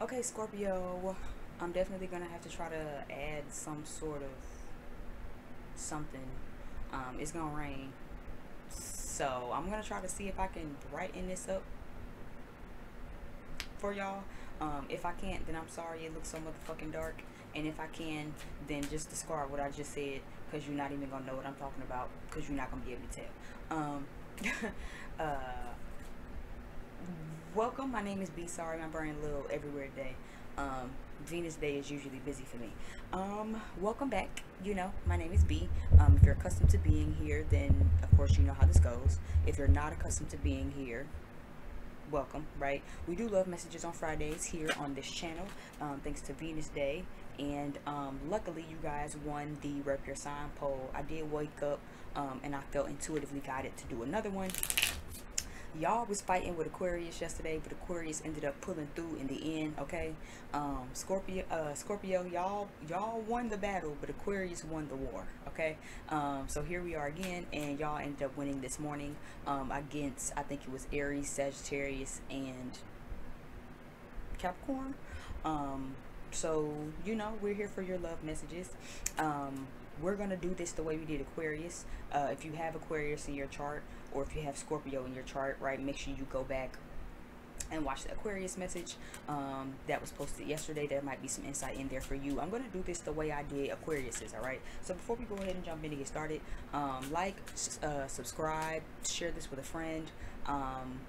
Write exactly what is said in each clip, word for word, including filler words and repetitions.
Okay, Scorpio, I'm definitely going to have to try to add some sort of something. Um, it's going to rain. So I'm going to try to see if I can brighten this up for y'all. Um, if I can't, then I'm sorry it looks so motherfucking dark. And if I can, then just discard what I just said, because you're not even going to know what I'm talking about, because you're not going to be able to tell. Um, uh, welcome, my name is B. Sorry, my brain a little everywhere today. Um, Venus Day is usually busy for me. Um, welcome back. You know, my name is B. Um, if you're accustomed to being here, then of course you know how this goes. If you're not accustomed to being here, welcome, right? We do love messages on Fridays here on this channel, um, thanks to Venus Day. And um, luckily you guys won the Rep Your Sign poll. I did wake up um, and I felt intuitively guided to do another one. Y'all was fighting with Aquarius yesterday, but Aquarius ended up pulling through in the end, okay? Um, Scorpio, uh, Scorpio, y'all y'all won the battle, but Aquarius won the war, okay? Um, so here we are again, and y'all ended up winning this morning um, against, I think it was Aries, Sagittarius, and Capricorn. Um, so, you know, we're here for your love messages. Um, we're going to do this the way we did Aquarius. Uh, if you have Aquarius in your chart, or if you have Scorpio in your chart, right, make sure you go back and watch the Aquarius message um, that was posted yesterday. There might be some insight in there for you. I'm going to do this the way I did Aquarius's, all right? So before we go ahead and jump in and get started, um, like, uh, subscribe, share this with a friend. Um,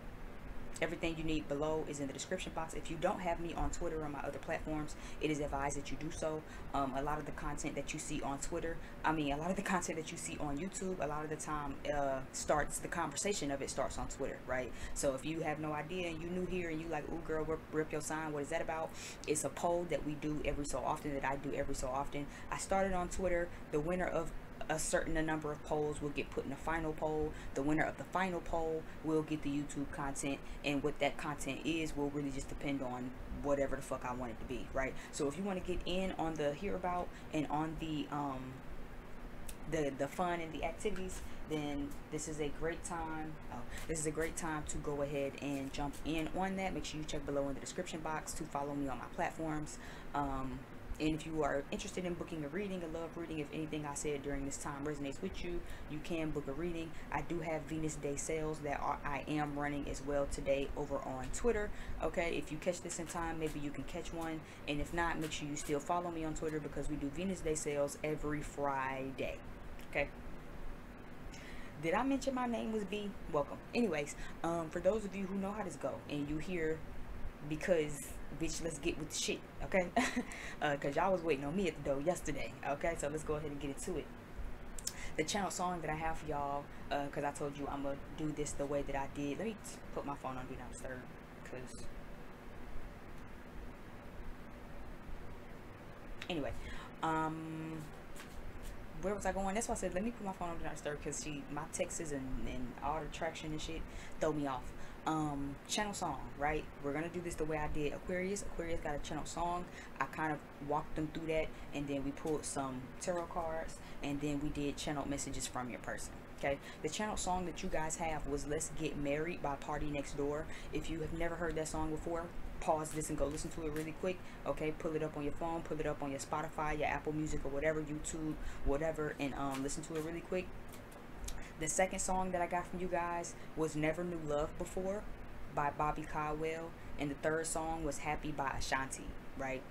everything you need below is in the description box. If you don't have me on Twitter or my other platforms, it is advised that you do so. Um, a lot of the content that you see on Twitter, I mean, a lot of the content that you see on YouTube, a lot of the time uh, starts, the conversation of it starts on Twitter, right? So if you have no idea and you new here and you like, ooh girl, rip, rip your sign, what is that about? It's a poll that we do every so often, that I do every so often. I started on Twitter. The winner of a certain number of polls will get put in a final poll. The winner of the final poll will get the YouTube content, and what that content is will really just depend on whatever the fuck I want it to be, right? So if you want to get in on the hereabout and on the um the the fun and the activities, then this is a great time. Oh, this is a great time to go ahead and jump in on that. Make sure you check below in the description box to follow me on my platforms. um And if you are interested in booking a reading, a love reading, if anything I said during this time resonates with you, you can book a reading. I do have Venus Day sales that are, I am running as well today over on Twitter. Okay, if you catch this in time, maybe you can catch one. And if not, make sure you still follow me on Twitter, because we do Venus Day sales every Friday. Okay. Did I mention my name was B? Welcome. Anyways, um, for those of you who know how this go and you hear, because bitch, let's get with the shit, okay? uh, cause y'all was waiting on me at the door yesterday, okay? So let's go ahead and get into it. The channel song that I have for y'all, uh, cause I told you I'm gonna do this the way that I did. Let me put my phone on do not disturb, cause anyway, um, where was I going? That's why I said let me put my phone on do not disturb, cause she, my texts and and all the traction and shit throw me off. Um channel song, right? We're gonna do this the way I did Aquarius. Aquarius got a channel song. I kind of walked them through that, and then we pulled some tarot cards, and then we did channel messages from your person. Okay, the channel song that you guys have was Let's Get Married by Party Next Door. If you have never heard that song before, pause this and go listen to it really quick, okay? Pull it up on your phone, pull it up on your Spotify, your Apple Music, or whatever, YouTube, whatever, and um listen to it really quick. The second song that I got from you guys was Never Knew Love Before by Bobby Caldwell. And the third song was Happy by Ashanti, right?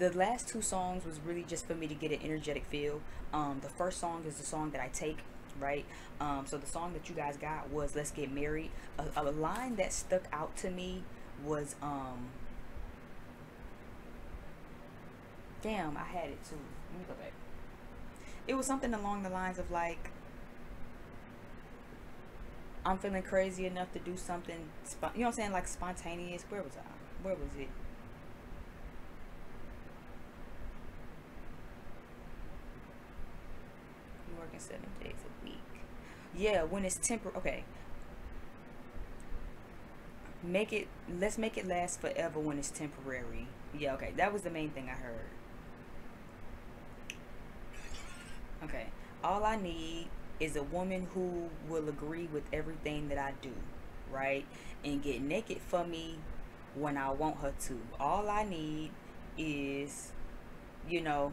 The last two songs was really just for me to get an energetic feel. Um, the first song is the song that I take, right? Um, so the song that you guys got was Let's Get Married. A, a line that stuck out to me was, um, damn, I had it too. Let me go back. It was something along the lines of like, I'm feeling crazy enough to do something, you know what I'm saying, like spontaneous. Where was I? Where was it? You're working seven days a week. Yeah, when it's temporary. Okay. Make it, let's make it last forever when it's temporary. Yeah, okay. That was the main thing I heard. Okay. All I need is a woman who will agree with everything that I do, right? And get naked for me when I want her to. All I need is, you know,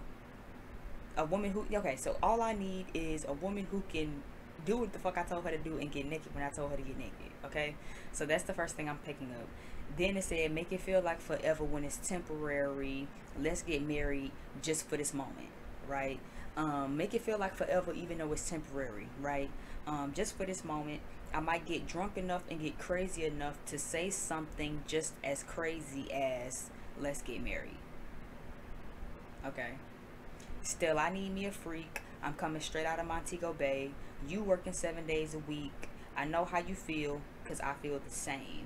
a woman who, okay, so all I need is a woman who can do what the fuck I told her to do and get naked when I told her to get naked, okay? So that's the first thing I'm picking up. Then it said, make it feel like forever when it's temporary. Let's get married just for this moment, right? Um, make it feel like forever even though it's temporary, right? Um, just for this moment. I might get drunk enough and get crazy enough to say something just as crazy as, let's get married. Okay. Still, I need me a freak. I'm coming straight out of Montego Bay. You working seven days a week. I know how you feel because I feel the same.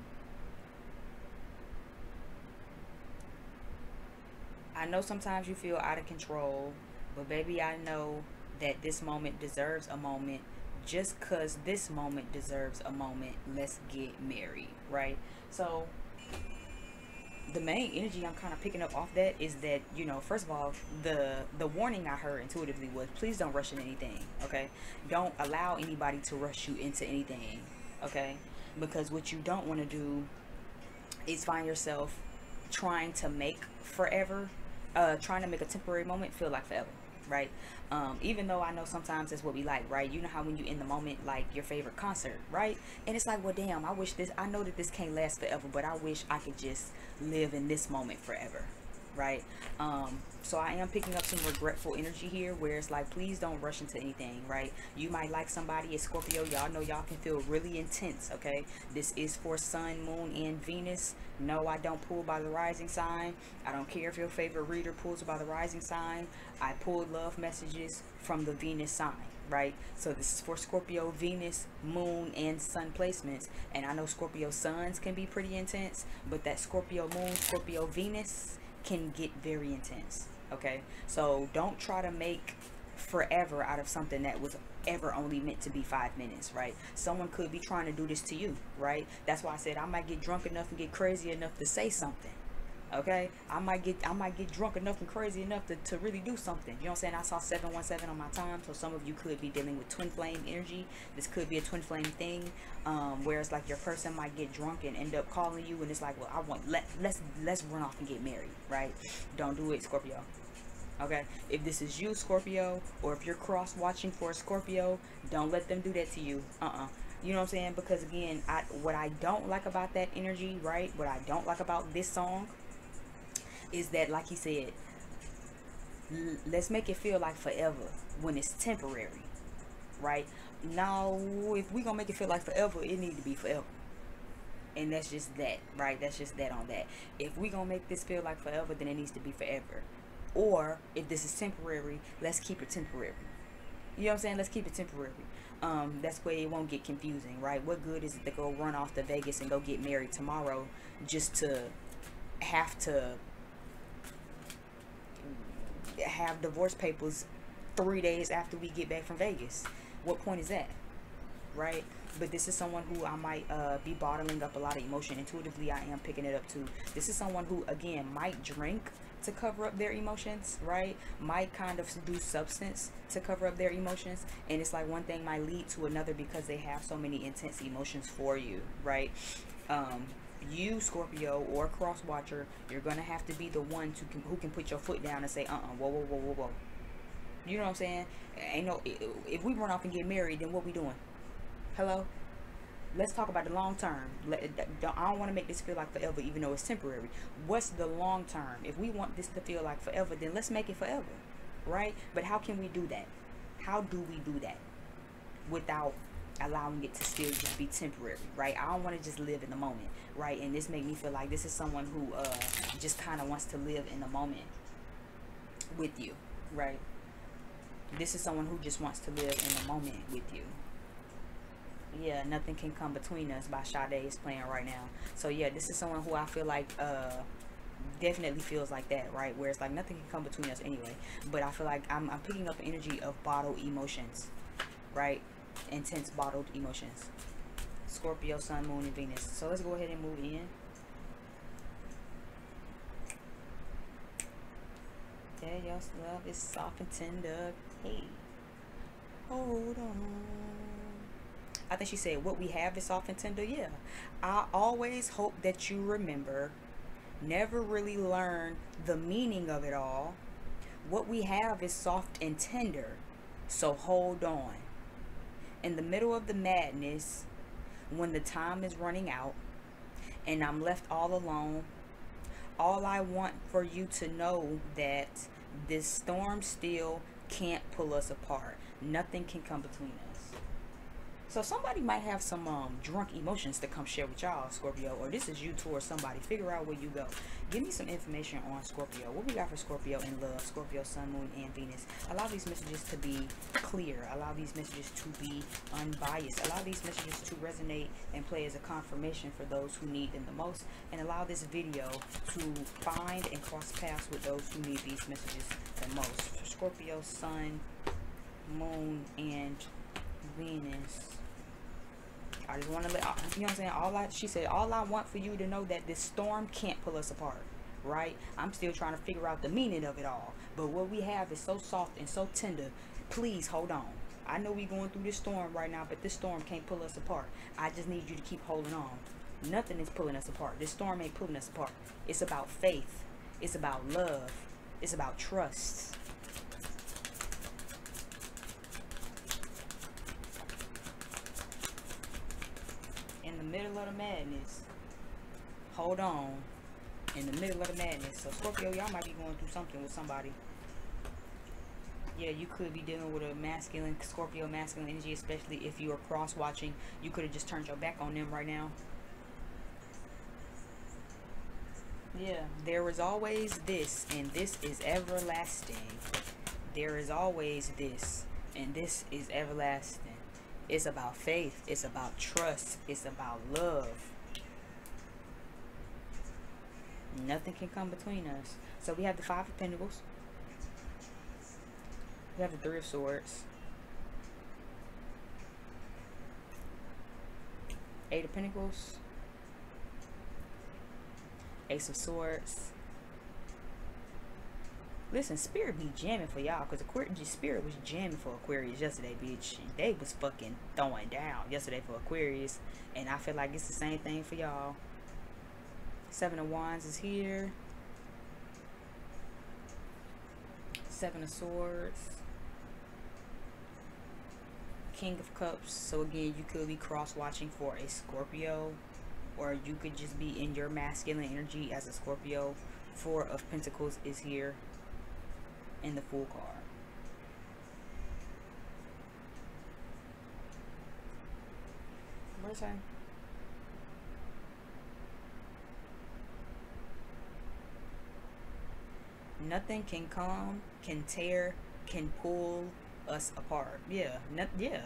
I know sometimes you feel out of control, but baby, I know that this moment deserves a moment. Just because this moment deserves a moment, let's get married, right? So the main energy I'm kind of picking up off that is that, you know, first of all, the the warning I heard intuitively was, please don't rush into anything, okay? Don't allow anybody to rush you into anything, okay? Because what you don't want to do is find yourself trying to make forever, uh, trying to make a temporary moment feel like forever. Right? Um, even though I know sometimes that's what we like, right? You know how when you in the moment, like your favorite concert, right? And it's like, well, damn, I wish this, I know that this can't last forever, but I wish I could just live in this moment forever, right? Um, so I am picking up some regretful energy here where it's like, please don't rush into anything, right? You might like somebody as Scorpio. Y'all know y'all can feel really intense, okay? This is for Sun, Moon, and Venus. No, I don't pull by the rising sign. I don't care if your favorite reader pulls by the rising sign. I pull love messages from the Venus sign, right? So this is for Scorpio, Venus, Moon, and Sun placements. And I know Scorpio Suns can be pretty intense, but that Scorpio Moon, Scorpio Venus can get very intense, okay? So don't try to make forever out of something that was ever only meant to be five minutes, right? Someone could be trying to do this to you, right? That's why I said I might get drunk enough and get crazy enough to say something, okay? I might get I might get drunk enough and crazy enough to, to really do something, you know what I'm saying? I saw seven one seven on my time, so some of you could be dealing with twin flame energy. This could be a twin flame thing, um, where it's like your person might get drunk and end up calling you and it's like, well, I want, let, let's, let's run off and get married, right? Don't do it, Scorpio. Okay, if this is you, Scorpio, or if you're cross watching for a Scorpio, don't let them do that to you. Uh-uh. You know what I'm saying? Because again, I what I don't like about that energy, right? What I don't like about this song is that, like he said, let's make it feel like forever when it's temporary, right? Now, if we're gonna make it feel like forever, it needs to be forever. And that's just that, right? That's just that on that. If we're gonna make this feel like forever, then it needs to be forever. Or if this is temporary, let's keep it temporary. You know what I'm saying? Let's keep it temporary. Um, that's where it won't get confusing, right? What good is it to go run off to Vegas and go get married tomorrow just to have to have divorce papers three days after we get back from Vegas? What point is that, right? But this is someone who I might uh, be bottling up a lot of emotion. Intuitively, I am picking it up too. This is someone who, again, might drink to cover up their emotions, right? Might kind of do substance to cover up their emotions. And it's like one thing might lead to another because they have so many intense emotions for you, right? Um, you, Scorpio, or cross watcher, you're going to have to be the one to can, who can put your foot down and say, uh-uh, whoa, whoa, whoa, whoa, whoa. You know what I'm saying? Ain't no, if we run off and get married, then what we doing? Hello? Let's talk about the long term. Let, don't, I don't want to make this feel like forever, even though it's temporary. What's the long term? If we want this to feel like forever, then let's make it forever, right? But how can we do that? How do we do that without allowing it to still just be temporary, right? I don't want to just live in the moment, right? And this made me feel like this is someone who uh, just kind of wants to live in the moment with you, right? This is someone who just wants to live in the moment with you. Yeah, Nothing Can Come Between Us by Sade is playing right now. So yeah, this is someone who I feel like uh definitely feels like that, right? Where it's like nothing can come between us anyway. But I feel like I'm, I'm picking up energy of bottled emotions, right? Intense bottled emotions. Scorpio, Sun, Moon, and Venus. So let's go ahead and move in. Yeah, y'all's love is soft and tender. Hey, hold on. I think she said what we have is soft and tender. Yeah, I always hope that you remember never really learn the meaning of it all. What we have is soft and tender, so hold on. In the middle of the madness, when the time is running out and I'm left all alone, all I want for you to know that this storm still can't pull us apart. Nothing can come between us. So somebody might have some um, drunk emotions to come share with y'all, Scorpio, or this is you towards somebody. Figure out where you go. Give me some information on Scorpio. What we got for Scorpio in love, Scorpio, Sun, Moon, and Venus. Allow these messages to be clear. Allow these messages to be unbiased. Allow these messages to resonate and play as a confirmation for those who need them the most. And allow this video to find and cross paths with those who need these messages the most. For Scorpio, Sun, Moon, and Venus. I just want to let, you know what I'm saying, all I, she said, all I want for you to know that this storm can't pull us apart, right? I'm still trying to figure out the meaning of it all, but what we have is so soft and so tender. Please hold on. I know we're going through this storm right now, but this storm can't pull us apart. I just need you to keep holding on. Nothing is pulling us apart. This storm ain't pulling us apart. It's about faith. It's about love. It's about trust. Middle of the madness, hold on. In the middle of the madness. So Scorpio, y'all might be going through something with somebody. Yeah, you could be dealing with a masculine, Scorpio, masculine energy, especially if you are cross watching. You could have just turned your back on them right now. Yeah, there is always this, and this is everlasting. There is always this, and this is everlasting. It's about faith. It's about trust. It's about love. Nothing can come between us. So we have the Five of Pentacles. We have the Three of Swords. Eight of Pentacles. Ace of Swords. Listen, Spirit be jamming for y'all, because Aquarius, Spirit was jamming for Aquarius yesterday, bitch. They was fucking throwing down yesterday for Aquarius, and I feel like it's the same thing for y'all. Seven of Wands is here. Seven of Swords. King of Cups. So again, you could be cross-watching for a Scorpio, or you could just be in your masculine energy as a Scorpio. Four of Pentacles is here. In the Fool card. What is that? Nothing can come, can tear, can pull us apart. Yeah, not, yeah.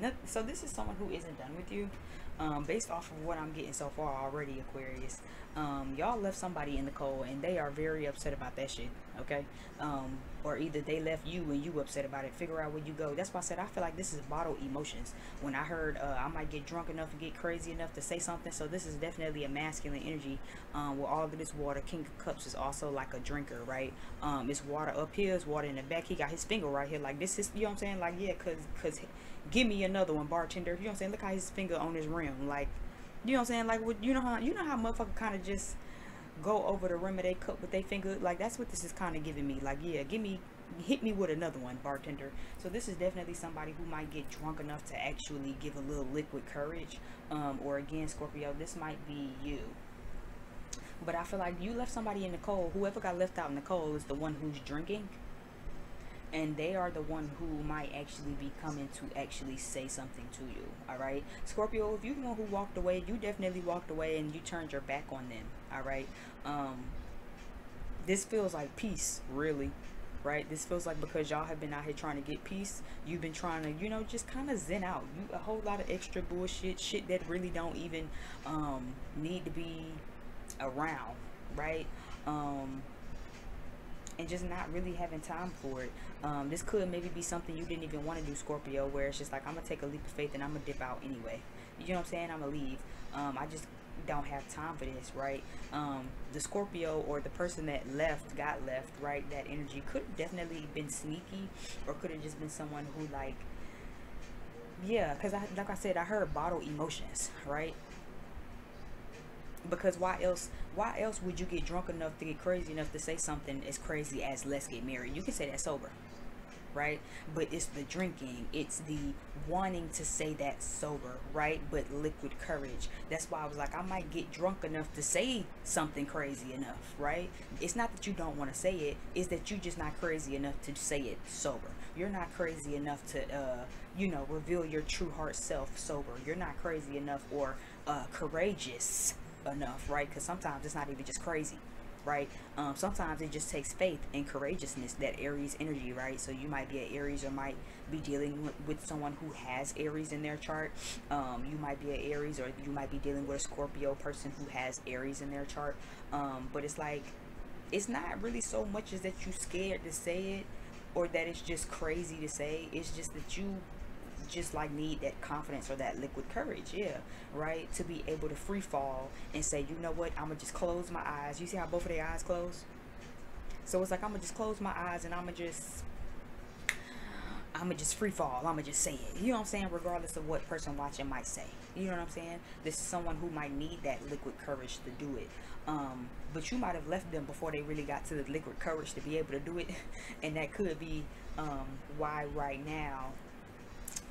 Not, so this is someone who isn't done with you. Um, based off of what I'm getting so far already, Aquarius, um, y'all left somebody in the cold and they are very upset about that shit, okay? Um, or either they left you and you upset about it. Figure out where you go. That's why I said I feel like this is bottled emotions. When I heard uh, I might get drunk enough and get crazy enough to say something, so this is definitely a masculine energy um, with all of this water. King of Cups is also like a drinker, right? Um, it's water up here, it's water in the back. He got his finger right here like this is, you know what I'm saying? Like, yeah, because cause give me another one, bartender. You know what I'm saying? Look how his finger on his ring. Like, you know what I'm saying? Like, what, you know how you know how motherfucker kind of just go over the rim of they cup with they finger. Like, that's what this is kind of giving me. Like, yeah, give me, hit me with another one, bartender. So this is definitely somebody who might get drunk enough to actually give a little liquid courage. Um, or again, Scorpio, this might be you. But I feel like you left somebody in the cold. Whoever got left out in the cold is the one who's drinking. And they are the one who might actually be coming to actually say something to you, all right? Scorpio, if you're the one who walked away, you definitely walked away and you turned your back on them, all right? Um, this feels like peace, really, right? This feels like because y'all have been out here trying to get peace, you've been trying to, you know, just kind of zen out. You, a whole lot of extra bullshit, shit that really don't even um, need to be around, right? Um... and just not really having time for it. Um, this could maybe be something you didn't even want to do, Scorpio, where it's just like, I'm going to take a leap of faith and I'm going to dip out anyway. You know what I'm saying? I'm going to leave. Um, I just don't have time for this, right? Um, the Scorpio or the person that left, got left, right? That energy could have definitely been sneaky, or could have just been someone who, like, yeah, because I, like I said, I heard bottled emotions, right? Because why else why else would you get drunk enough to get crazy enough to say something as crazy as let's get married? You can say that sober, right? But it's the drinking, it's the wanting to say that sober, right? But liquid courage. That's why I was like, I might get drunk enough to say something crazy enough, right? It's not that you don't want to say it, it's that you're just not crazy enough to say it sober. You're not crazy enough to uh you know, reveal your true heart self sober. You're not crazy enough or uh courageous enough, right? Because sometimes it's not even just crazy, right? Um sometimes it just takes faith and courageousness, that Aries energy, right? So you might be an Aries or might be dealing with, with someone who has Aries in their chart. Um you might be an Aries, or you might be dealing with a Scorpio person who has Aries in their chart. Um but it's like, it's not really so much as that you're scared to say it or that it's just crazy to say. It's just that you just like need that confidence or that liquid courage, yeah, right? To be able to free fall and say, you know what, I'm gonna just close my eyes. You see how both of their eyes close? So it's like, I'm gonna just close my eyes and I'm gonna just I'm gonna just free fall. I'm gonna just say it, you know what I'm saying? Regardless of what person watching might say, you know what I'm saying? This is someone who might need that liquid courage to do it. Um but you might have left them before they really got to the liquid courage to be able to do it. And that could be um why right now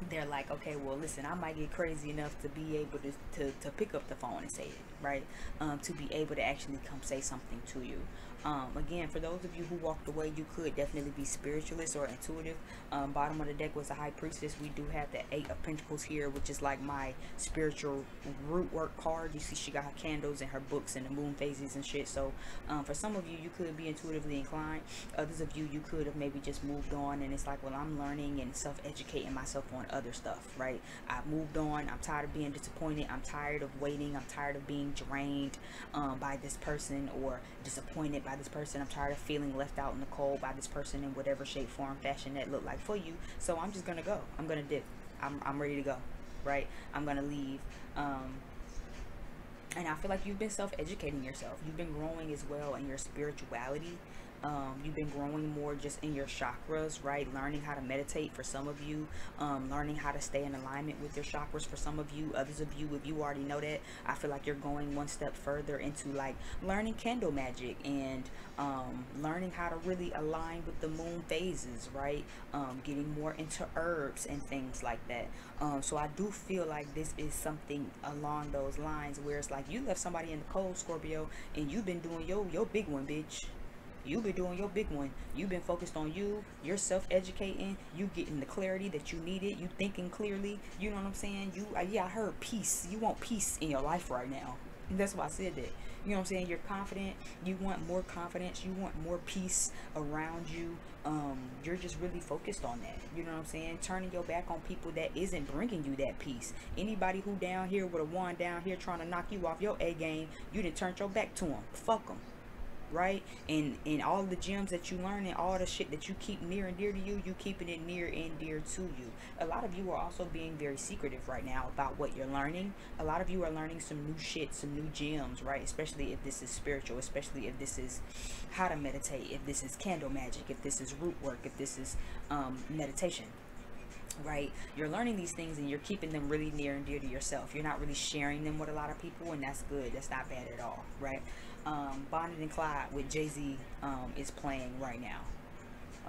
they're like, okay, well, listen, I might get crazy enough to be able to, to, to pick up the phone and say it, right? Um, to be able to actually come say something to you. Um, again, for those of you who walked away, you could definitely be spiritualist or intuitive. Um, bottom of the deck was the High Priestess. We do have the Eight of Pentacles here, which is like my spiritual root work card. You see she got her candles and her books and the moon phases and shit. So um, for some of you, you could be intuitively inclined. Others of you, you could have maybe just moved on and it's like, well, I'm learning and self-educating myself on other stuff, right? I've moved on. I'm tired of being disappointed. I'm tired of waiting. I'm tired of being drained um, by this person, or disappointed by this person. I'm tired of feeling left out in the cold by this person in whatever shape, form, fashion that look like for you. So I'm just gonna go. I'm gonna dip. I'm, I'm ready to go, right? I'm gonna leave. Um, and I feel like you've been self-educating yourself. You've been growing as well in your spirituality. Um, you've been growing more just in your chakras, right? Learning how to meditate for some of you, um, learning how to stay in alignment with your chakras for some of you. Others of you, if you already know that, I feel like you're going one step further into like learning candle magic and um, learning how to really align with the moon phases, right? Um, getting more into herbs and things like that. Um, so I do feel like this is something along those lines where it's like you left somebody in the cold, Scorpio, and you've been doing your, your big one, bitch. You've been doing your big one. You've been focused on you. You're self-educating. You getting the clarity that you needed. You thinking clearly. You know what I'm saying? You, yeah, I heard peace. You want peace in your life right now. And that's why I said that. You know what I'm saying? You're confident. You want more confidence. You want more peace around you. Um, you're just really focused on that. You know what I'm saying? Turning your back on people that isn't bringing you that peace. Anybody who down here with a wand down here trying to knock you off your A game, you done turned your back to them. Fuck them. Right? And and all the gems that you learn and all the shit that you keep near and dear to you, you keeping it near and dear to you. A lot of you are also being very secretive right now about what you're learning. A lot of you are learning some new shit, some new gems, right? Especially if this is spiritual, especially if this is how to meditate, if this is candle magic, if this is root work, if this is um, meditation. Right? You're learning these things and you're keeping them really near and dear to yourself. You're not really sharing them with a lot of people, and that's good. That's not bad at all, right? Um, Bonnet and Clyde with Jay-Z um, is playing right now.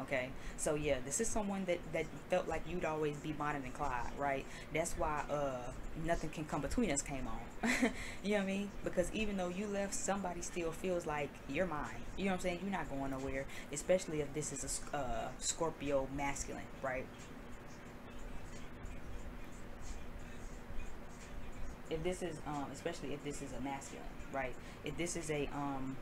Okay, so yeah, this is someone that, that felt like you'd always be Bonnet and Clyde, right? That's why uh, Nothing Can Come Between Us came on. You know what I mean? Because even though you left, somebody still feels like you're mine. You know what I'm saying? You're not going nowhere, especially if this is a uh, Scorpio masculine, right? If this is, um, especially if this is a masculine, right? If this is a um,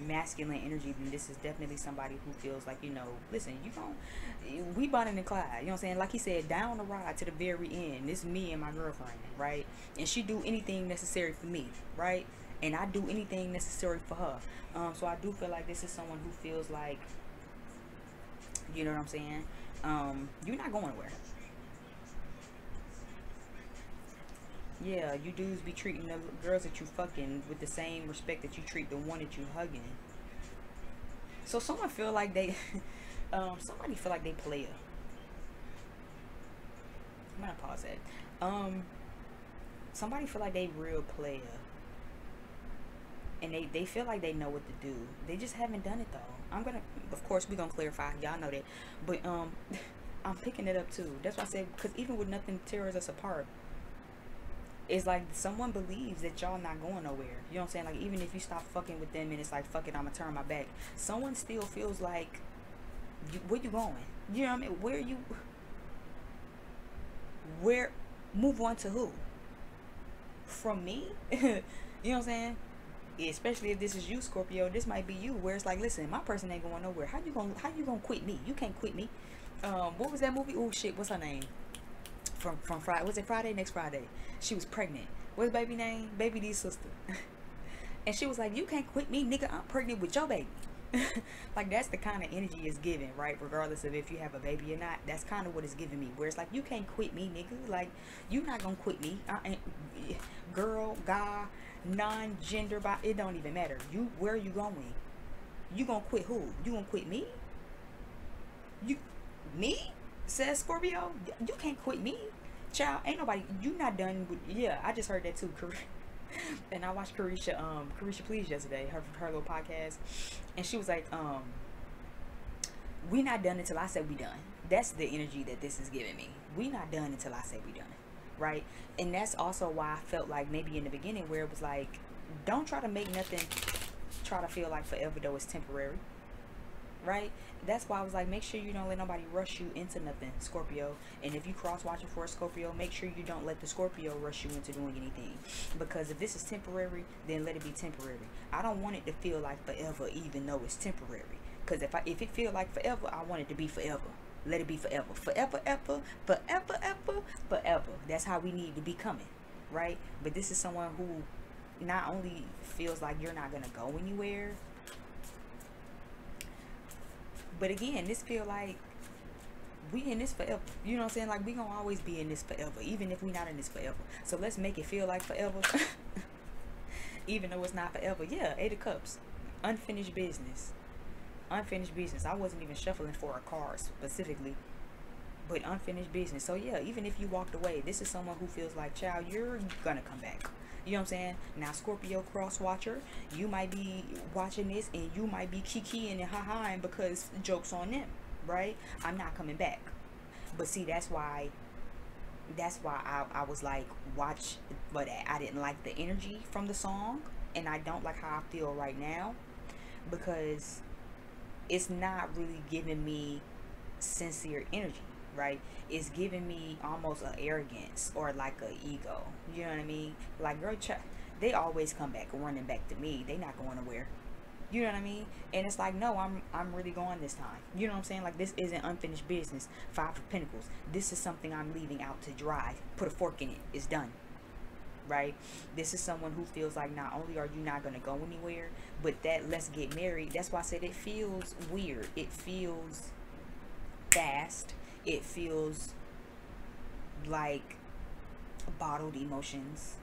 masculine energy, then this is definitely somebody who feels like, you know, listen, you gon' we Bonnet and Clyde, you know what I'm saying? Like he said, down the ride to the very end, this me and my girlfriend, right? And she do anything necessary for me, right? And I do anything necessary for her. Um, so I do feel like this is someone who feels like, you know what I'm saying? Um, you're not going anywhere. Yeah, you dudes be treating the girls that you fucking with the same respect that you treat the one that you hugging. So someone feel like they, um, somebody feel like they player. I'm gonna pause that. Um, somebody feel like they real player. and they, they feel like they know what to do. They just haven't done it though. I'm gonna, of course, we're gonna clarify. Y'all know that. But um, I'm picking it up too. That's why I said, because even with nothing tears us apart, it's like someone believes that y'all not going nowhere. You know what I'm saying? Like, even if you stop fucking with them and it's like, fuck it, I'm gonna turn my back. Someone still feels like, you, where you going? You know what I mean? Where you, where, move on to who? From me? You know what I'm saying? Especially if this is you, Scorpio, this might be you, where it's like, listen, my person ain't going nowhere. How you gonna, how you gonna quit me? You can't quit me. Um, what was that movie? Oh shit, what's her name? From from Friday, was it Friday? Next Friday, she was pregnant. What's baby name? Baby D's sister. And she was like, "You can't quit me, nigga. I'm pregnant with your baby." Like, that's the kind of energy it's giving, right? Regardless of if you have a baby or not, that's kind of what it's giving me. Where it's like, "You can't quit me, nigga. Like, you not gonna quit me. I ain't girl, guy, non-gender, bi. It don't even matter. You, where are you going? You gonna quit who? You gonna quit me? You me?" Says Scorpio, you can't quit me, child. Ain't nobody, you not done with, yeah. I just heard that too. And I watched Carisha, um, Carisha Please yesterday, her her little podcast, and she was like, um, we not done until I said we done. That's the energy that this is giving me. We not done until I said we done, right? And that's also why I felt like maybe in the beginning where it was like, don't try to make nothing, try to feel like forever though it's temporary. Right? That's why I was like, make sure you don't let nobody rush you into nothing, Scorpio. And if you cross watching for a Scorpio, make sure you don't let the Scorpio rush you into doing anything, because if this is temporary, then let it be temporary. I don't want it to feel like forever, even though it's temporary, because if I if it feel like forever, I want it to be forever. Let it be forever, forever, ever, forever, ever, forever. That's how we need to be coming, right? But this is someone who not only feels like you're not gonna go anywhere. But again, this feel like we in this forever. You know what I'm saying? Like, we gonna always be in this forever, even if we not in this forever. So let's make it feel like forever, even though it's not forever. Yeah, Eight of Cups, unfinished business, unfinished business. I wasn't even shuffling for a card specifically, but unfinished business. So yeah, even if you walked away, this is someone who feels like, child, you're gonna come back. You know what I'm saying? Now, Scorpio cross watcher, you might be watching this and you might be kikiing and ha-haing because joke's on them, right? I'm not coming back. But see, that's why, that's why I, I was like, watch, but I didn't like the energy from the song, and I don't like how I feel right now, because it's not really giving me sincere energy, right? It's giving me almost an arrogance or like an ego. You know what I mean? Like, girl, ch they always come back running back to me. They not going nowhere. You know what I mean? And it's like, no, I'm I'm really going this time. You know what I'm saying? Like, this isn't unfinished business. Five of Pentacles. This is something I'm leaving out to dry. Put a fork in it. It's done. Right? This is someone who feels like not only are you not going to go anywhere, but that let's get married. That's why I said it feels weird. It feels fast. It feels like bottled emotions,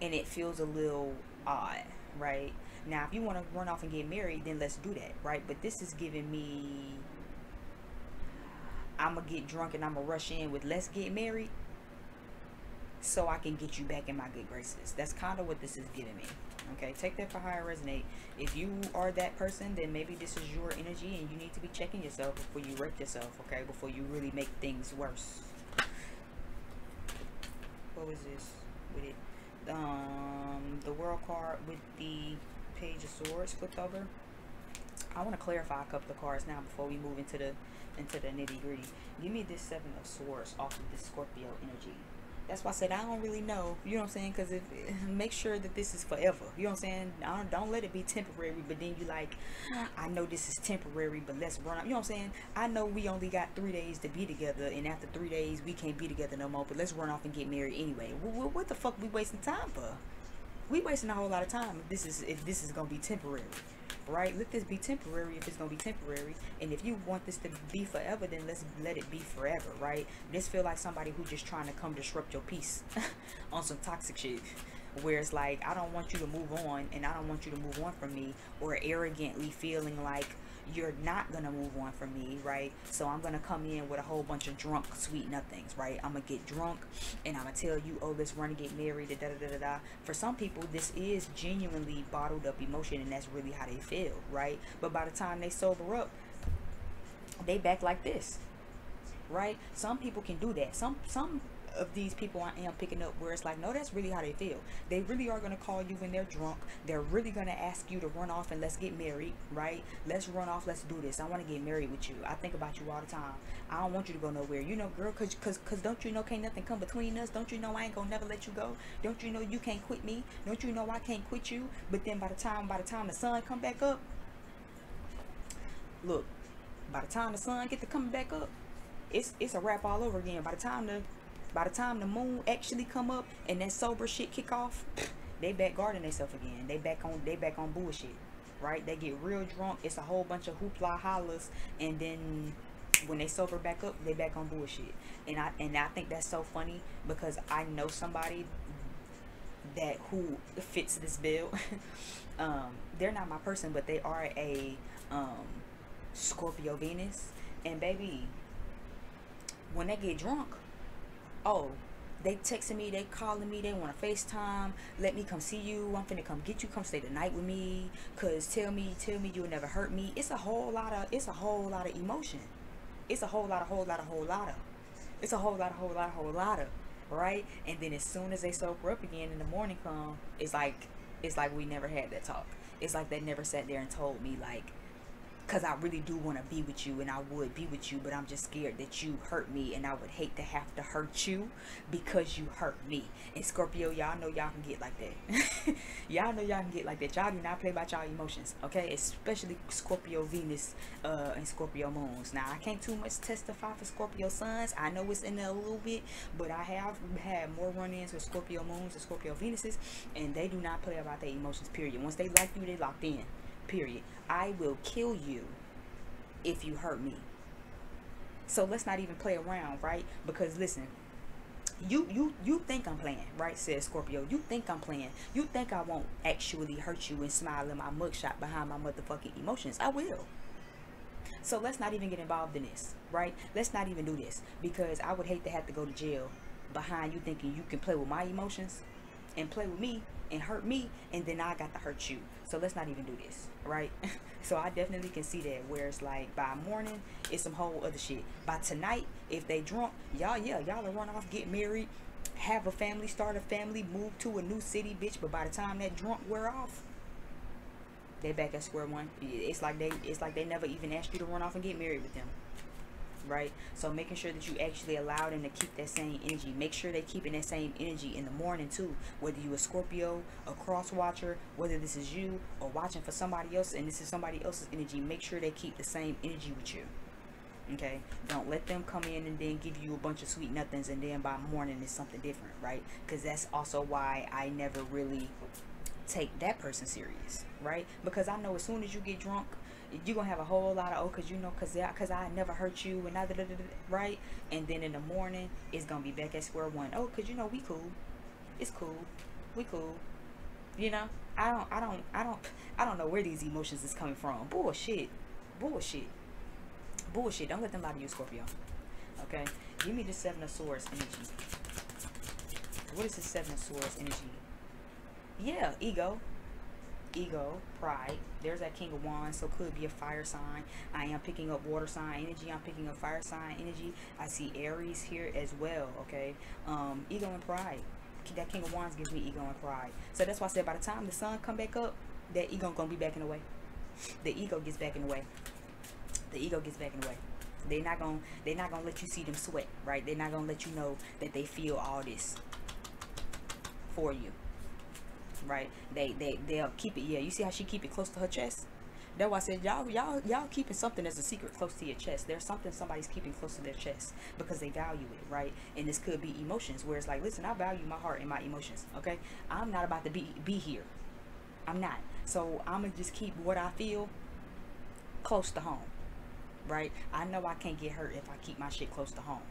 and it feels a little odd, right? Now, if you want to run off and get married, then let's do that, right? But this is giving me, I'm gonna get drunk and I'm gonna rush in with let's get married so I can get you back in my good graces. That's kind of what this is giving me. Okay, take that for how it resonates. If you are that person, then maybe this is your energy and you need to be checking yourself before you wreck yourself, okay? Before you really make things worse. What was this with it? Um, the World card with the Page of Swords flipped over. I want to clarify a couple of cards now before we move into the into the nitty gritty. Give me this Seven of Swords off of this Scorpio energy. That's why I said I don't really know, you know what I'm saying? Because if make sure that this is forever, you know what I'm saying? I don't, don't let it be temporary, but then you like, I know this is temporary, but let's run up, you know what I'm saying? I know we only got three days to be together, and after three days, we can't be together no more, but let's run off and get married anyway. What, what the fuck we wasting time for? We wasting a whole lot of time if this is, if this is going to be temporary, right? Let this be temporary if it's going to be temporary, and if you want this to be forever, then let's let it be forever, right? This feel like somebody who just trying to come disrupt your peace on some toxic shit, where it's like, I don't want you to move on, and I don't want you to move on from me, or arrogantly feeling like you're not gonna move on from me, right? So I'm gonna come in with a whole bunch of drunk sweet nothings, right? I'm gonna get drunk and I'm gonna tell you, oh, let's run and get married, da da da da da. For some people, this is genuinely bottled up emotion, and that's really how they feel, right? But by the time they sober up, they back like this, right? Some people can do that. Some some of these people I am picking up, where it's like, no, that's really how they feel. They really are going to call you when they're drunk. They're really going to ask you to run off and let's get married, right? Let's run off, let's do this. I want to get married with you. I think about you all the time. I don't want you to go nowhere, you know, girl, because because because don't you know can't nothing come between us? Don't you know I ain't gonna never let you go? Don't you know you can't quit me? Don't you know I can't quit you? But then by the time by the time the sun come back up, look, by the time the sun get to coming back up, it's it's a wrap all over again. By the time the By the time the moon actually come up and that sober shit kick off, they back guarding themselves again. They back on they back on bullshit, right? They get real drunk. It's a whole bunch of hoopla hollers, and then when they sober back up, they back on bullshit. And I and I think that's so funny, because I know somebody that who fits this bill. um, they're not my person, but they are a um, Scorpio Venus, and baby, when they get drunk, oh, they texting me, they calling me, they want to FaceTime, let me come see you, I'm finna come get you, come stay the night with me, cause tell me, tell me you'll never hurt me. It's a whole lot of, it's a whole lot of emotion. It's a whole lot of, whole lot of, whole lot of. It's a whole lot of, whole lot of, whole lot of, right? And then as soon as they sober up again and the morning come, it's like, it's like we never had that talk. It's like they never sat there and told me, like, because I really do want to be with you, and I would be with you, but I'm just scared that you hurt me, and I would hate to have to hurt you because you hurt me. And Scorpio, y'all know y'all can get like that. Y'all know y'all can get like that. Y'all do not play about y'all emotions, okay? Especially Scorpio Venus uh, and Scorpio moons. Now, I can't too much testify for Scorpio suns. I know it's in there a little bit, but I have had more run-ins with Scorpio moons and Scorpio Venuses, and they do not play about their emotions, period. Once they like you, they locked in. Period. I will kill you if you hurt me. So let's not even play around, right? Because listen, you you you think I'm playing, right? Says Scorpio. You think I'm playing. You think I won't actually hurt you and smile in my mugshot behind my motherfucking emotions. I will. So let's not even get involved in this, right? Let's not even do this, because I would hate to have to go to jail behind you thinking you can play with my emotions and play with me and hurt me, and then I got to hurt you. So let's not even do this, right? So I definitely can see that, where it's like by morning it's some whole other shit. By tonight, if they drunk, y'all yeah y'all will run off, get married, have a family, start a family, move to a new city, bitch. But by the time that drunk wear off, they back at square one. It's like they it's like they never even asked you to run off and get married with them, right? So making sure that you actually allow them to keep that same energy. Make sure they keeping that same energy in the morning too, whether you a Scorpio, a cross watcher, whether this is you or watching for somebody else and this is somebody else's energy. Make sure they keep the same energy with you, okay? Don't let them come in and then give you a bunch of sweet nothings, and then by morning it's something different, right? Because that's also why I never really take that person serious, right? Because I know as soon as you get drunk, you're gonna have a whole lot of, oh, because you know, because because I never hurt you, and da, da, da, da, right? And then in the morning it's gonna be back at square one. Oh, because you know, we cool, it's cool, we cool, you know. I don't I don't I don't I don't know where these emotions is coming from. Bullshit, bullshit, bullshit. Don't let them lie to you, Scorpio, okay? Give me the Seven of Swords energy. What is the Seven of Swords energy? Yeah, ego, ego, pride. There's that King of Wands, so could be a fire sign. I am picking up water sign energy. I'm picking up fire sign energy. I see Aries here as well, okay? Um, ego and pride. That King of Wands gives me ego and pride. So that's why I said by the time the sun come back up, that ego gonna be back in the way. The ego gets back in the way. The ego gets back in the way. They're not gonna, they're not gonna let you see them sweat, right? They're not gonna let you know that they feel all this for you, right? They they they'll keep it. Yeah, you see how she keep it close to her chest? That's why I said y'all y'all y'all keeping something as a secret close to your chest. There's something somebody's keeping close to their chest because they value it, right? And this could be emotions, where it's like, listen, I value my heart and my emotions, okay? I'm not about to be be here. I'm not. So I'm gonna just keep what I feel close to home, right? I know I can't get hurt if I keep my shit close to home,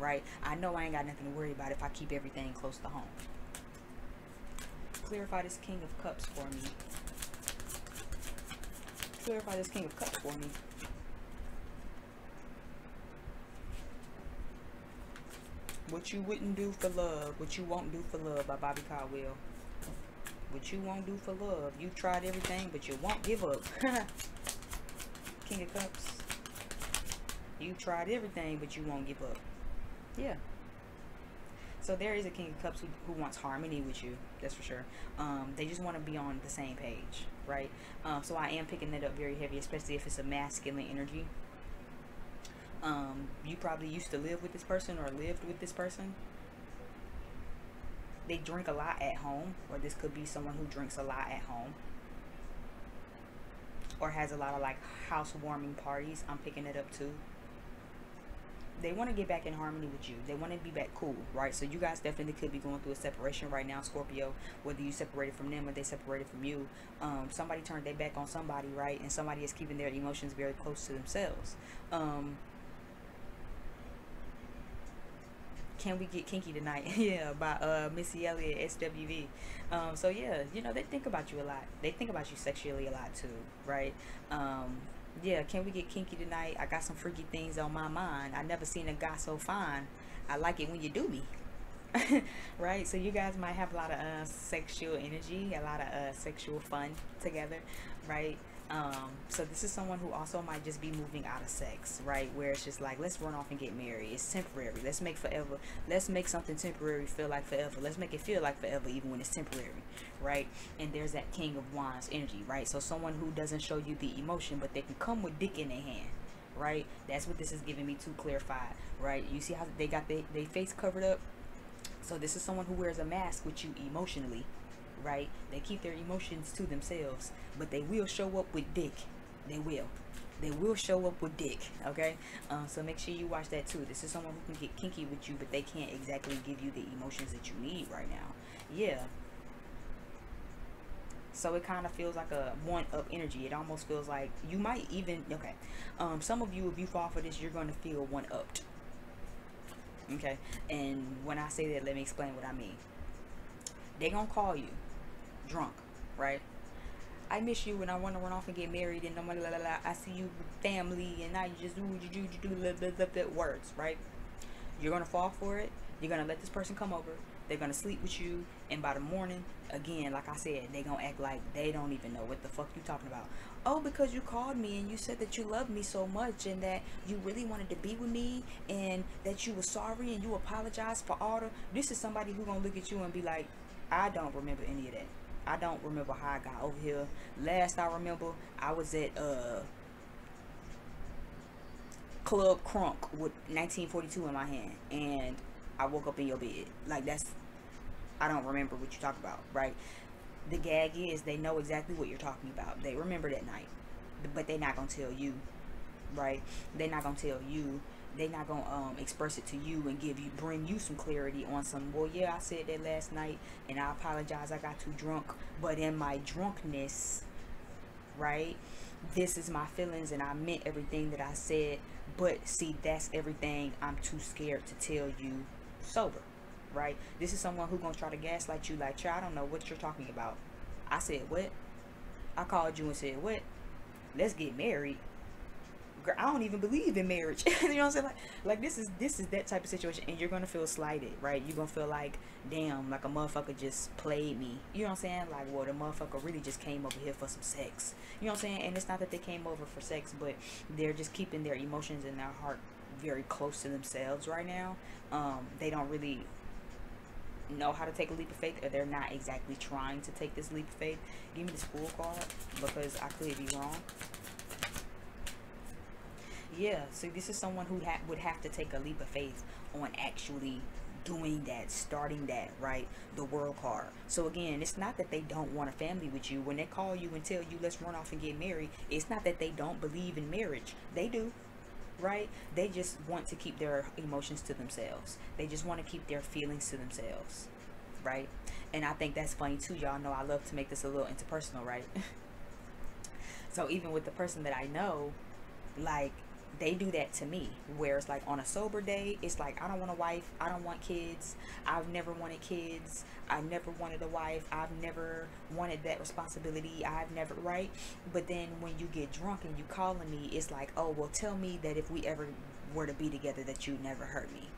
right? I know I ain't got nothing to worry about if I keep everything close to home. clarify this King of Cups for me. Clarify this King of Cups for me. What you wouldn't do for love, what you won't do for love by Bobby Caldwell. What you won't do for love. You've tried everything, but you won't give up. King of Cups. You've tried everything, but you won't give up. Yeah. So there is a King of Cups who, who wants harmony with you. That's for sure. Um, they just want to be on the same page, right? Um, so I am picking that up very heavy, especially if it's a masculine energy. Um, you probably used to live with this person or lived with this person. They drink a lot at home, or this could be someone who drinks a lot at home or has a lot of like housewarming parties. I'm picking it up too. They want to get back in harmony with you. They want to be back cool, right? So you guys definitely could be going through a separation right now, Scorpio, whether you separated from them or they separated from you. Um, somebody turned their back on somebody, right? And somebody is keeping their emotions very close to themselves. Um, Can We Get Kinky Tonight? Yeah, by uh, Missy Elliott, S W V. Um, so yeah, you know, they think about you a lot. They think about you sexually a lot too, right? Um, yeah, can we get kinky tonight? I got some freaky things on my mind. I never seen a guy so fine. I like it when you do me. Right? So you guys might have a lot of uh, sexual energy, a lot of uh, sexual fun together, right? Um, so this is someone who also might just be moving out of sex, right? Where it's just like, let's run off and get married. It's temporary. Let's make forever. Let's make something temporary feel like forever. Let's make it feel like forever, even when it's temporary, right? And there's that King of Wands energy, right? So someone who doesn't show you the emotion, but they can come with dick in their hand, right? That's what this is giving me too clarified, right? You see how they got their, their face covered up? So this is someone who wears a mask with you emotionally, right? They keep their emotions to themselves, but they will show up with dick. They will. They will show up with dick, okay? Um, so make sure you watch that too. This is someone who can get kinky with you, but they can't exactly give you the emotions that you need right now. Yeah. So it kind of feels like a one-up energy. It almost feels like you might even, okay. Um, some of you, if you fall for this, you're going to feel one-upped. Okay? And when I say that, let me explain what I mean. They're going to call you. Drunk, right? I miss you and I want to run off and get married and I'm like, la, la, la, I see you family and I just do what you do, you do, blah, blah, blah, blah, words, right? You're going to fall for it. You're going to let this person come over. They're going to sleep with you. And by the morning, again, like I said, they're going to act like they don't even know what the fuck you talking about. Oh, because you called me and you said that you loved me so much and that you really wanted to be with me and that you were sorry and you apologized for all the... This is somebody who's going to look at you and be like, I don't remember any of that. I don't remember how I got over here. Last I remember, I was at uh, Club Crunk with nineteen forty-two in my hand. And I woke up in your bed. Like, that's, I don't remember what you talk about, right? The gag is they know exactly what you're talking about. They remember that night. But they're not going to tell you, right? They're not going to tell you. They're not gonna um, express it to you and give you, bring you some clarity on some. Well, yeah, I said that last night, and I apologize. I got too drunk, but in my drunkenness, right? This is my feelings, and I meant everything that I said. But see, that's everything. I'm too scared to tell you sober, right? This is someone who's gonna try to gaslight you, like, child, I don't know what you're talking about. I said what? I called you and said what? Let's get married. I don't even believe in marriage. You know what I'm saying? Like, like this is this is that type of situation, and you're gonna feel slighted, right? You're gonna feel like, damn, like a motherfucker just played me. You know what I'm saying? Like, well, the motherfucker really just came over here for some sex. You know what I'm saying? And it's not that they came over for sex, but they're just keeping their emotions and their heart very close to themselves right now. Um, they don't really know how to take a leap of faith, or they're not exactly trying to take this leap of faith. Give me this Fool card because I could be wrong. Yeah, so this is someone who ha would have to take a leap of faith on actually doing that, starting that, right? The World card. So again, it's not that they don't want a family with you. When they call you and tell you, let's run off and get married, it's not that they don't believe in marriage. They do, right? They just want to keep their emotions to themselves. They just want to keep their feelings to themselves, right? And I think that's funny too. Y'all know I love to make this a little interpersonal, right? So even with the person that I know, like, they do that to me, where it's like on a sober day, it's like, I don't want a wife, I don't want kids, I've never wanted kids, I never wanted a wife, I've never wanted that responsibility, I've never, right? But then when you get drunk and you calling me, it's like, oh, well, tell me that if we ever were to be together that you never hurt me.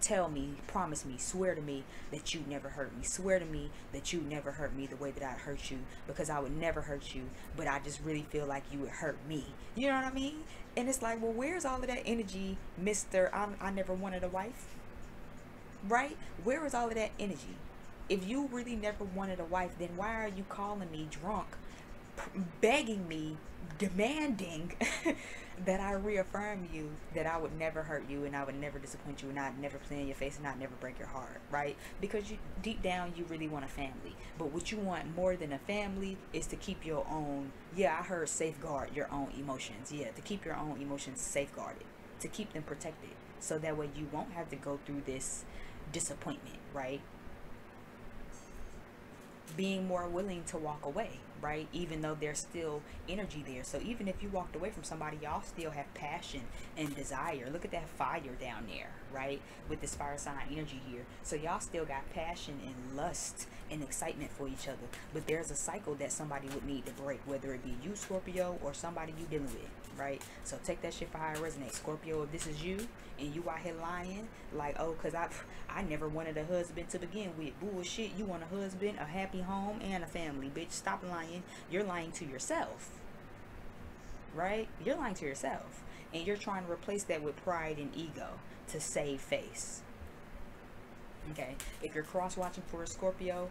Tell me, promise me, swear to me that you never hurt me. Swear to me that you never hurt me the way that I hurt you, because I would never hurt you, but I just really feel like you would hurt me. You know what I mean? And it's like, well, where's all of that energy, Mister I, I never wanted a wife? Right? Where is all of that energy? If you really never wanted a wife, then why are you calling me drunk, begging me, demanding that I reaffirm you that I would never hurt you and I would never disappoint you and I'd never play in your face and I'd never break your heart, right? Because you deep down you really want a family, but what you want more than a family is to keep your own, yeah I heard safeguard your own emotions, yeah to keep your own emotions safeguarded, to keep them protected, so that way you won't have to go through this disappointment, right? Being more willing to walk away, right? Even though there's still energy there. So even if you walked away from somebody, y'all still have passion and desire. Look at that fire down there, right? With this fire sign energy here. So y'all still got passion and lust and excitement for each other. But there's a cycle that somebody would need to break, whether it be you, Scorpio, or somebody you dealing with, right? So take that shit for how it resonates. Scorpio, if this is you and you out here lying, like, oh, because I, I never wanted a husband to begin with. Bullshit, you want a husband, a happy home, and a family, bitch. Stop lying. You're lying to yourself, right? You're lying to yourself, and you're trying to replace that with pride and ego to save face. Okay, if you're cross watching for a Scorpio,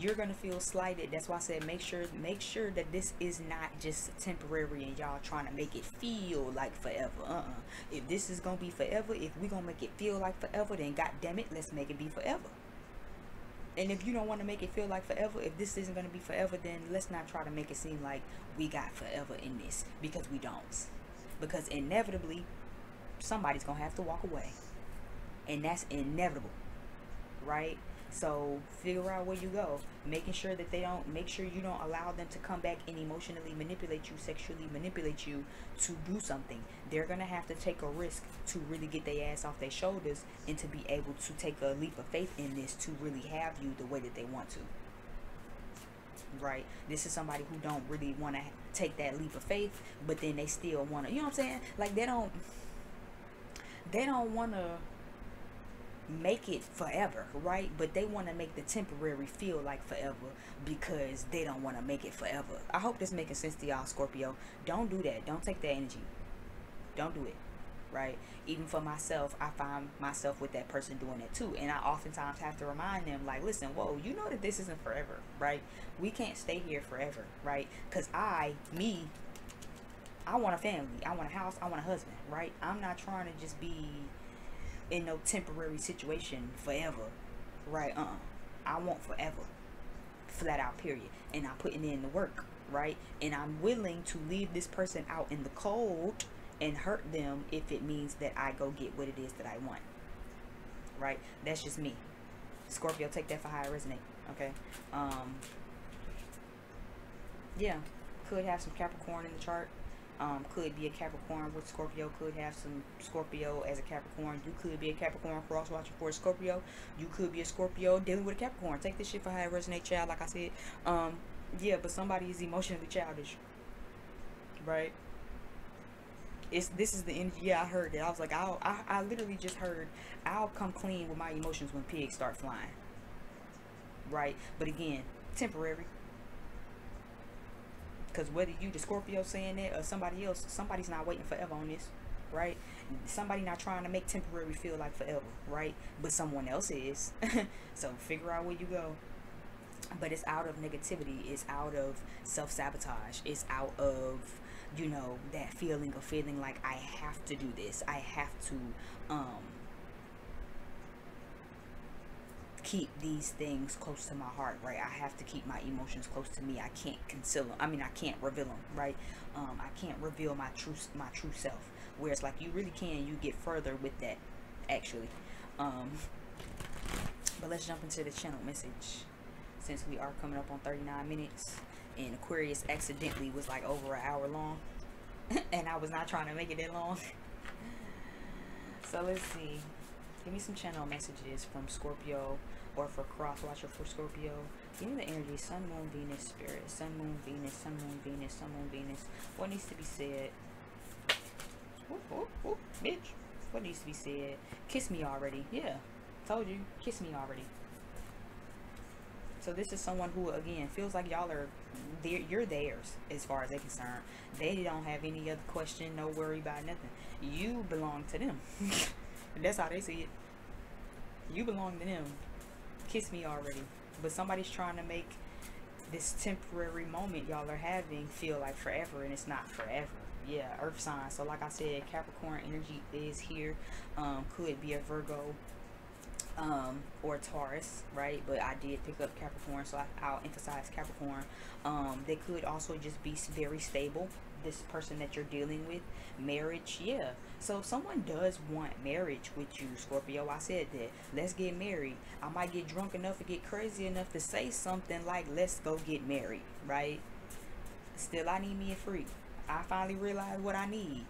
you're gonna feel slighted. That's why I said make sure make sure that this is not just temporary and y'all trying to make it feel like forever. Uh-uh. If this is gonna be forever, if we're gonna make it feel like forever, then god damn it, let's make it be forever. And if you don't want to make it feel like forever, if this isn't going to be forever, then let's not try to make it seem like we got forever in this, because we don't. Because inevitably, somebody's going to have to walk away. And that's inevitable, right? So figure out where you go, making sure that they don't, make sure you don't allow them to come back and emotionally manipulate you, sexually manipulate you to do something. They're going to have to take a risk to really get their ass off their shoulders and to be able to take a leap of faith in this to really have you the way that they want to. Right? This is somebody who don't really want to take that leap of faith, but then they still want to, you know what I'm saying? Like they don't, they don't want to make it forever, right? But they want to make the temporary feel like forever because they don't want to make it forever. I hope this making sense to y'all, Scorpio. Don't do that. Don't take that energy. Don't do it, right? Even for myself, I find myself with that person doing it too, and I oftentimes have to remind them, like, listen, whoa, you know that this isn't forever, right? We can't stay here forever, right? Because I me I want a family, I want a house, I want a husband, right? I'm not trying to just be in no temporary situation forever, right? Uh-uh. I want forever, flat out, period. And I'm putting in the work, right? And I'm willing to leave this person out in the cold and hurt them if it means that I go get what it is that I want, right? That's just me, Scorpio. Take that for how it resonates. Okay. Um yeah, could have some Capricorn in the chart. Um, could be a Capricorn with Scorpio, could have some Scorpio as a Capricorn. You could be a Capricorn cross watching for a Scorpio. You could be a Scorpio dealing with a Capricorn. Take this shit for how it resonates, child. Like I said, um, yeah, but somebody is emotionally childish, right? It's this is the energy. Yeah, I heard that. I was like, I'll, I I literally just heard, I'll come clean with my emotions when pigs start flying, right? But again, temporary. Because whether you the Scorpio saying that or somebody else, somebody's not waiting forever on this, right? Somebody not trying to make temporary feel like forever, right? But someone else is. So figure out where you go. But it's out of negativity. It's out of self-sabotage. It's out of, you know, that feeling of feeling like I have to do this. I have to um, keep these things close to my heart, right? I have to keep my emotions close to me. I can't conceal them. I mean, I can't reveal them, right? Um, I can't reveal my true, my true self. Whereas, like, you really can. You get further with that, actually. Um, but let's jump into the channel message, since we are coming up on thirty-nine minutes. And Aquarius accidentally was like over an hour long, and I was not trying to make it that long. So let's see. Give me some channel messages from Scorpio, or for Cross Watcher for Scorpio. Give me the energy. Sun, Moon, Venus, Spirit. Sun, Moon, Venus. Sun, Moon, Venus. Sun, Moon, Venus. What needs to be said? Ooh, ooh, ooh, bitch. What needs to be said? Kiss me already. Yeah. Told you. Kiss me already. So this is someone who, again, feels like y'all are, you're theirs as far as they're concerned. They don't have any other question, no worry about nothing. You belong to them. That's how they see it. You belong to them. Kiss me already. But somebody's trying to make this temporary moment y'all are having feel like forever, and it's not forever. Yeah, earth sign. So like I said, Capricorn energy is here. Um, could be a Virgo. Um, or Taurus, right? But I did pick up Capricorn, so I, I'll emphasize Capricorn. Um, they could also just be very stable. This person that you're dealing with, marriage, yeah. So if someone does want marriage with you, Scorpio, I said that. Let's get married. I might get drunk enough or get crazy enough to say something like, "Let's go get married," right? Still, I need me a freak. I finally realized what I need.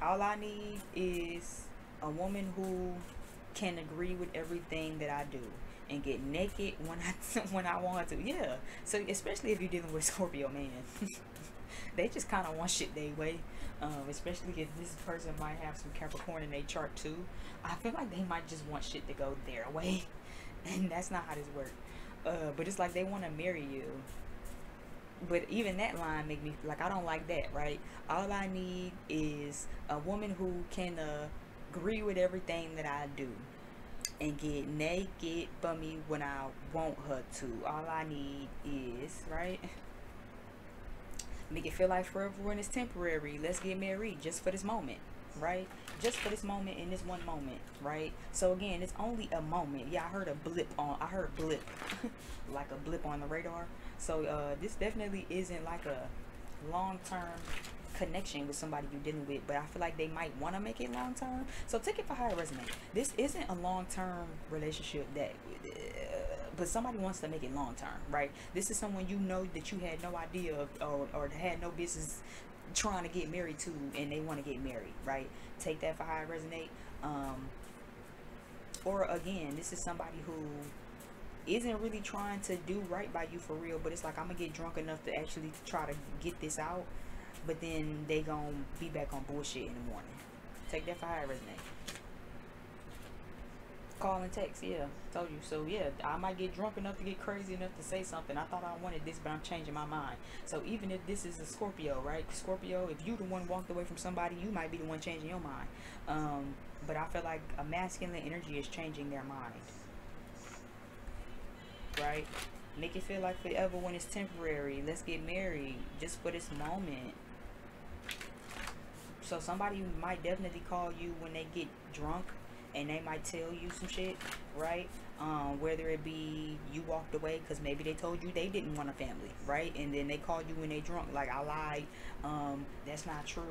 All I need is a woman who can agree with everything that I do and get naked when I when I want to. Yeah. So especially if you're dealing with Scorpio, man, they just kind of want shit their way. Um, especially if this person might have some Capricorn in their chart too. I feel like they might just want shit to go their way, and that's not how this works. Uh, but it's like they want to marry you. But even that line make me like, I don't like that, right? All I need is a woman who can uh. agree with everything that I do and get naked for me when I want her to. All I need is, right, make it feel like forever when it's temporary. Let's get married just for this moment, right? Just for this moment, in this one moment, right? So again, it's only a moment. Yeah, I heard a blip on, I heard blip like a blip on the radar. So uh this definitely isn't like a long-term connection with somebody you're dealing with, but I feel like they might want to make it long term. So take it for how it resonates. This isn't a long term relationship that, uh, but somebody wants to make it long term, right? This is someone you know that you had no idea of, or, or had no business trying to get married to, and they want to get married, right? Take that for how it resonates. Um, or again, this is somebody who isn't really trying to do right by you for real, but it's like, I'm gonna get drunk enough to actually try to get this out. But then they gonna be back on bullshit in the morning. Take that for how it resonates. Call and text, yeah, told you. So yeah, I might get drunk enough to get crazy enough to say something. I thought I wanted this, but I'm changing my mind. So even if this is a Scorpio, right? Scorpio, if you the one walked away from somebody, you might be the one changing your mind. Um, but I feel like a masculine energy is changing their mind, right? Make it feel like forever when it's temporary. Let's get married just for this moment. So somebody might definitely call you when they get drunk, and they might tell you some shit, right? Um, whether it be you walked away because maybe they told you they didn't want a family, right? And then they called you when they drunk, like, I lied, um, that's not true,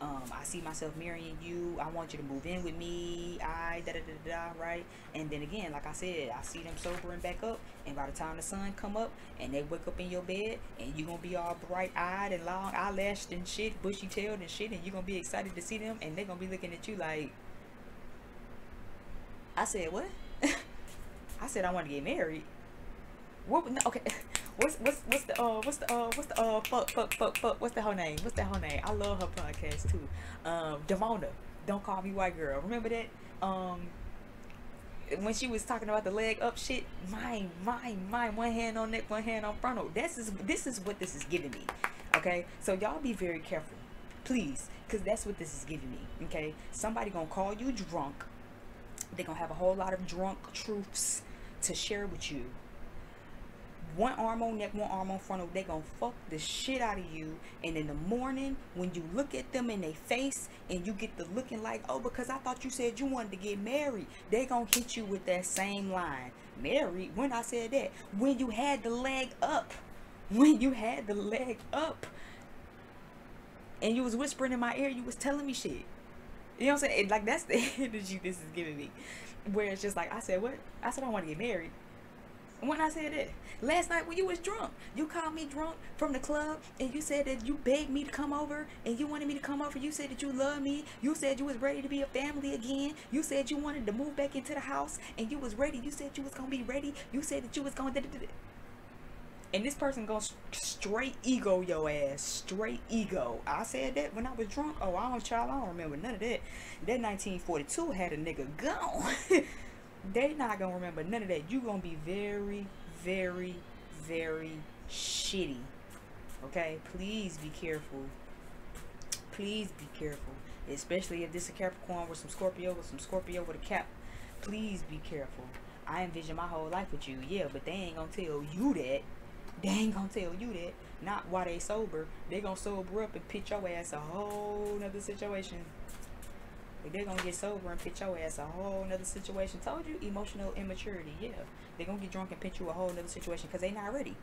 um, I see myself marrying you, I want you to move in with me, I da da da da, right? And then again, like I said, I see them sobering back up, and by the time the sun come up and they wake up in your bed, and you gonna be all bright-eyed and long eyelashed and shit, bushy-tailed and shit, and you gonna be excited to see them, and they gonna be looking at you like, I said what? I said I want to get married. What? No, okay. What's what's what's the uh what's the uh what's the uh fuck fuck fuck fuck what's the whole name? What's that whole name? I love her podcast too. Um, Damona, Don't Call Me White Girl. Remember that? Um, when she was talking about the leg up shit, my my my one hand on neck, one hand on frontal. This is this is what this is giving me. Okay, so y'all be very careful, please, because that's what this is giving me. Okay, somebody gonna call you drunk. They're gonna have a whole lot of drunk truths to share with you. One arm on neck, one arm on frontal. They're gonna fuck the shit out of you, and in the morning when you look at them in their face and you get the looking like, oh, because I thought you said you wanted to get married, they're gonna hit you with that same line. Married? When I said that? When you had the leg up, when you had the leg up and you was whispering in my ear, you was telling me shit. You know what I'm saying? Like, that's the energy this is giving me, where it's just like, I said what? I said I want to get married. When I said that last night when you was drunk, you called me drunk from the club and you said that you begged me to come over and you wanted me to come over. You said that you loved me. You said you was ready to be a family again. You said you wanted to move back into the house and you was ready. You said you was going to be ready. You said that you was going to... And this person goes straight ego your ass. Straight ego. I said that when I was drunk. Oh, I don't, child, I don't remember none of that. That nineteen forty-two had a nigga gone. They not gonna remember none of that. You gonna be very, very, very shitty. Okay? Please be careful. Please be careful. Especially if this is a Capricorn with some Scorpio, with some Scorpio with a Cap. Please be careful. I envision my whole life with you. Yeah, but they ain't gonna tell you that. They ain't gonna tell you that. Not while they sober. They gonna sober up and pitch your ass a whole nother situation. Like they're gonna get sober and pitch your ass a whole nother situation. Told you, emotional immaturity. Yeah, they're gonna get drunk and pitch you a whole nother situation because they not ready.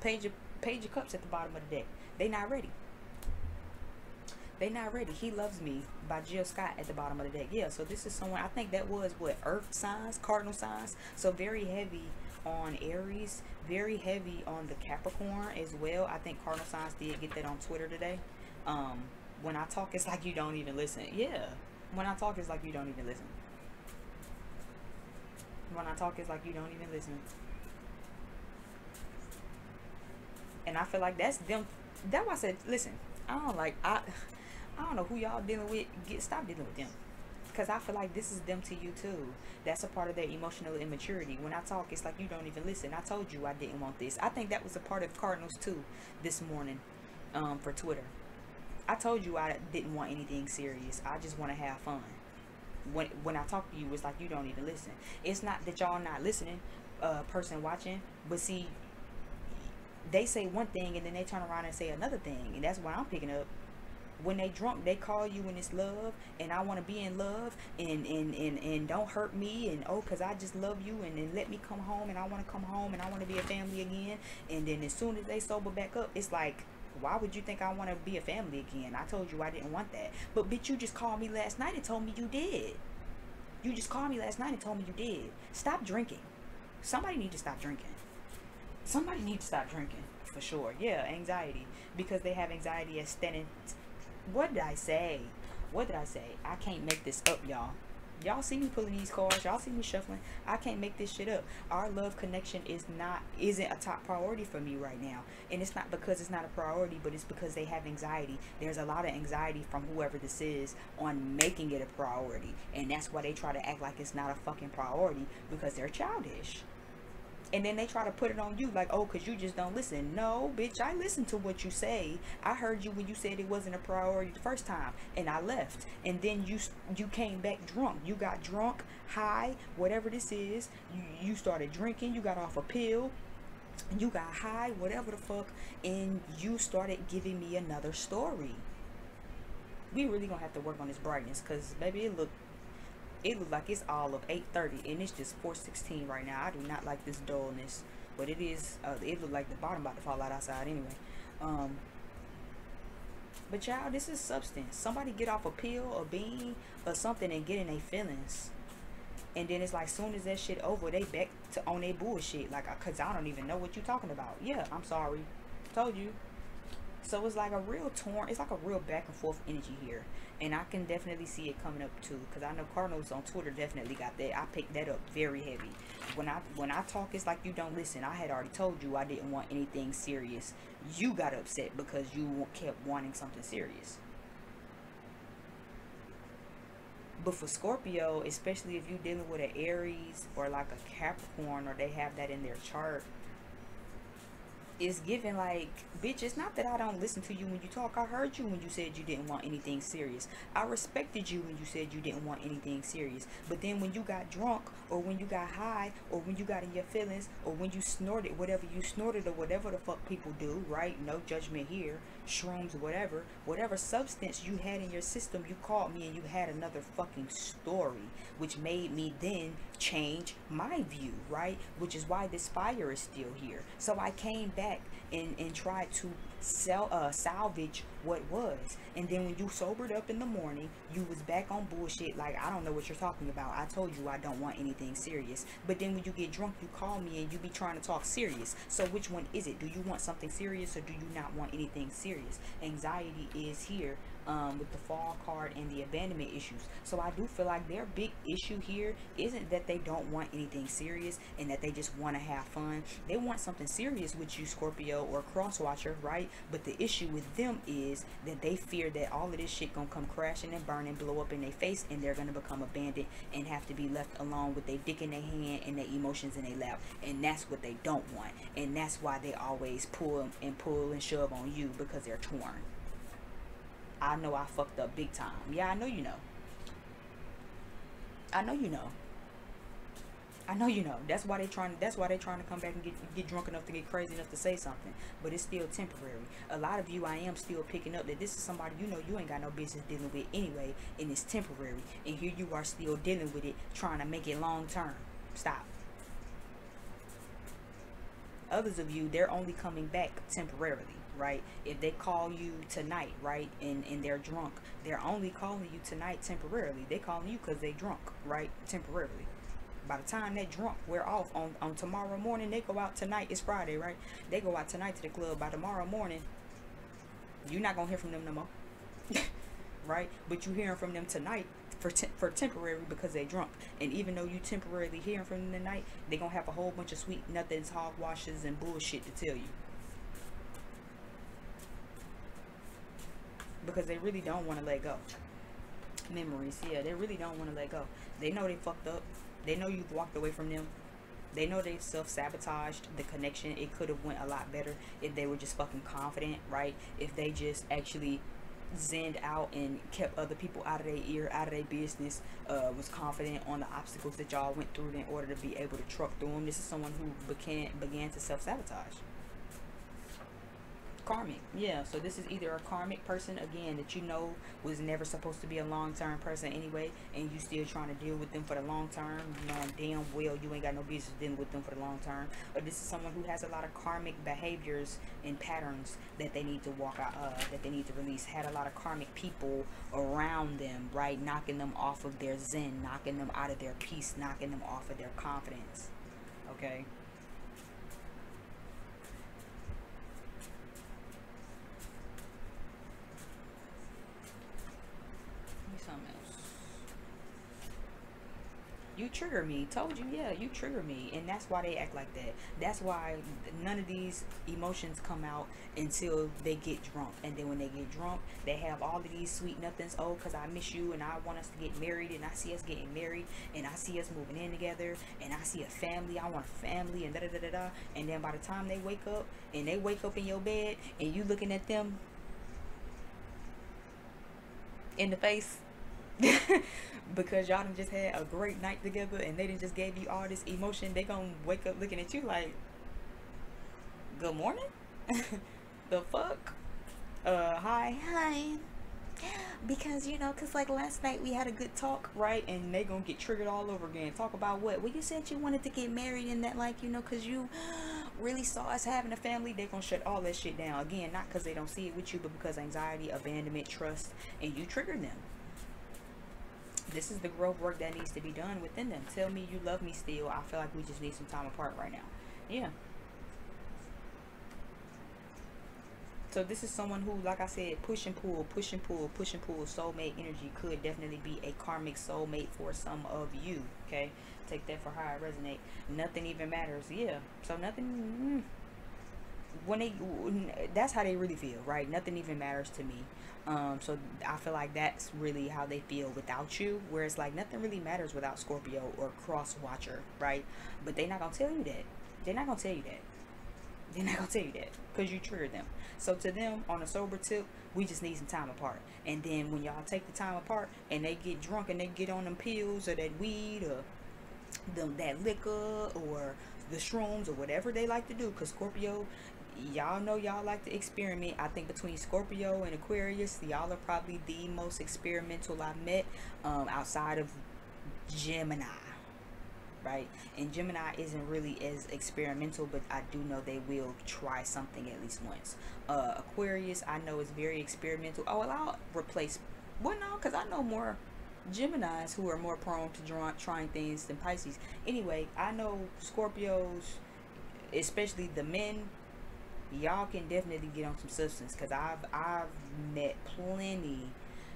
Page of, page of cups at the bottom of the deck. They not ready. They not ready. He Loves Me by Jill Scott at the bottom of the deck. Yeah, so this is someone, I think that was what, earth signs, cardinal signs, so very heavy on Aries, very heavy on the Capricorn as well. I think cardinal signs did get that on Twitter today. Um, when I talk, it's like you don't even listen. Yeah. When I talk, it's like you don't even listen. When I talk, it's like you don't even listen. And I feel like that's them. That's why I said, listen, I don't like, I, I don't know who y'all dealing with. Get, stop dealing with them. Because I feel like this is them to you too. That's a part of their emotional immaturity. When I talk, it's like you don't even listen. I told you I didn't want this. I think that was a part of Cardinals too this morning um, for Twitter. I told you I didn't want anything serious. I just want to have fun. When when I talk to you, it's like you don't even listen. It's not that y'all not listening, uh, person watching. But see, they say one thing and then they turn around and say another thing. And that's what I'm picking up. When they drunk, they call you and it's love. And I want to be in love. And, and, and, and don't hurt me. And oh, because I just love you. And then let me come home. And I want to come home. And I want to be a family again. And then as soon as they sober back up, it's like... Why would you think I want to be a family again? I told you I didn't want that. But bitch, you just called me last night and told me you did. You just called me last night and told me you did. Stop drinking. Somebody need to stop drinking. Somebody need to stop drinking. For sure. Yeah, anxiety. Because they have anxiety as standing. What did I say? What did I say? I can't make this up, y'all. Y'all see me pulling these cards. Y'all see me shuffling. I can't make this shit up. Our love connection is not isn't a top priority for me right now. And it's not because it's not a priority, but it's because they have anxiety. There's a lot of anxiety from whoever this is on making it a priority. And that's why they try to act like it's not a fucking priority, because they're childish. And then they try to put it on you like, oh, because you just don't listen. No, bitch, I listened to what you say. I heard you when you said it wasn't a priority the first time, and I left. And then you you came back drunk. You got drunk, high, whatever this is. You, you started drinking. You got off a pill. You got high, whatever the fuck. And you started giving me another story. We really gonna have to work on this brightness, because, baby, it looked... It looks like it's all of eight thirty and it's just four sixteen right now. I do not like this dullness, but it is, uh, it looks like the bottom about to fall out outside anyway. Um, but y'all, this is substance. Somebody get off a pill, a bean, or something and get in their feelings. And then it's like, soon as that shit over, they back to on their bullshit. Like, because I don't even know what you're talking about. Yeah, I'm sorry. Told you. So it's like a real torn, it's like a real back and forth energy here. And I can definitely see it coming up too, because I know Cardinals on Twitter definitely got that. I picked that up very heavy. When I when I talk, it's like you don't listen. I had already told you I didn't want anything serious. You got upset because you kept wanting something serious. But for Scorpio, especially if you're dealing with an Aries or like a Capricorn, or they have that in their chart, it's given like, bitch, it's not that I don't listen to you when you talk. I heard you when you said you didn't want anything serious. I respected you when you said you didn't want anything serious. But then when you got drunk, or when you got high, or when you got in your feelings, or when you snorted whatever you snorted, or whatever the fuck people do, right? No judgment here. Shrooms, whatever. Whatever substance you had in your system, you called me and you had another fucking story, which made me then change my view, right? Which is why this fire is still here. So I came back and, and tried to sell, uh, salvage what was. And then when you sobered up in the morning, you was back on bullshit like, I don't know what you're talking about. I told you I don't want anything serious. But then when you get drunk, you call me and you be trying to talk serious. So which one is it? Do you want something serious or do you not want anything serious? Anxiety is here um, with the fall card and the abandonment issues. So I do feel like their big issue here isn't that they don't want anything serious and that they just want to have fun. They want something serious with you, Scorpio or Crosswatcher, right? But the issue with them is that they fear that all of this shit gonna come crashing and burn and blow up in their face, and they're gonna become abandoned and have to be left alone with their dick in their hand and their emotions in their lap. And that's what they don't want, and that's why they always pull and pull and shove on you, because they're torn. I know I fucked up big time. Yeah, I know you know. I know you know. I know you know. That's why they trying. That's why they trying to come back and get get drunk enough to get crazy enough to say something. But it's still temporary. A lot of you, I am still picking up that this is somebody you know you ain't got no business dealing with anyway, and it's temporary. And here you are still dealing with it, trying to make it long term. Stop. Others of you, they're only coming back temporarily, right? If they call you tonight, right, and and they're drunk, they're only calling you tonight temporarily. They calling you because they drunk, right? Temporarily. By the time they're drunk, we're off on, on tomorrow morning. They go out tonight. It's Friday, right? They go out tonight to the club. By tomorrow morning, you're not going to hear from them no more. Right? But you're hearing from them tonight for te for temporary because they're drunk. And even though you temporarily hearing from them tonight, they're going to have a whole bunch of sweet nothings, hogwashes, and bullshit to tell you. Because they really don't want to let go. Memories, yeah. They really don't want to let go. They know they fucked up. They know you've walked away from them. They know they've self-sabotaged the connection. It could have went a lot better if they were just fucking confident, right? If they just actually zenned out and kept other people out of their ear, out of their business, uh, was confident on the obstacles that y'all went through in order to be able to truck through them. This is someone who began, began to self-sabotage. Karmic, yeah. So this is either a karmic person again that you know was never supposed to be a long-term person anyway, and you still trying to deal with them for the long term, knowing damn well you ain't got no business dealing with them for the long term. Or this is someone who has a lot of karmic behaviors and patterns that they need to walk out of, that they need to release. Had a lot of karmic people around them, right, knocking them off of their zen, knocking them out of their peace, knocking them off of their confidence. Okay. You trigger me. Told you, yeah, you trigger me. And that's why they act like that. That's why none of these emotions come out until they get drunk. And then when they get drunk, they have all of these sweet nothings. Oh, because I miss you and I want us to get married, and I see us getting married, and I see us moving in together, and I see a family. I want a family, and da da da da da. And then by the time they wake up and they wake up in your bed and you looking at them in the face. Because y'all done just had a great night together and they done just gave you all this emotion, they gonna wake up looking at you like, good morning? The fuck? Uh, hi. Hi. Because, you know, because like last night we had a good talk, right? And they gonna get triggered all over again. Talk about what? Well, you said you wanted to get married and that, like, you know, because you really saw us having a family. They gonna shut all that shit down. Again, not because they don't see it with you, but because anxiety, abandonment, trust, and you trigger them. This is the growth work that needs to be done within them. Tell me you love me still. I feel like we just need some time apart right now. Yeah. So this is someone who, like I said, push and pull, push and pull, push and pull. Soulmate energy could definitely be a karmic soulmate for some of you. Okay. Take that for how it resonates. Nothing even matters. Yeah. So nothing. When they, that's how they really feel, right? Nothing even matters to me. Um, so I feel like that's really how they feel without you, where it's like nothing really matters without Scorpio or Cross Watcher, right? But they're not gonna tell you that. They're not gonna tell you that. They're not gonna tell you that because you trigger them. So to them, on a sober tip, we just need some time apart. And then when y'all take the time apart and they get drunk and they get on them pills or that weed or the, that liquor or the shrooms or whatever they like to do, because Scorpio, y'all know y'all like to experiment. I think between Scorpio and Aquarius, y'all are probably the most experimental I've met, um, outside of Gemini. right? And Gemini isn't really as experimental, but I do know they will try something at least once. Uh, Aquarius, I know, is very experimental. Oh, well, I'll replace, well, no, because I know more Geminis who are more prone to draw, trying things than Pisces. Anyway, I know Scorpios, especially the men, y'all can definitely get on some substance, because I've, I've met plenty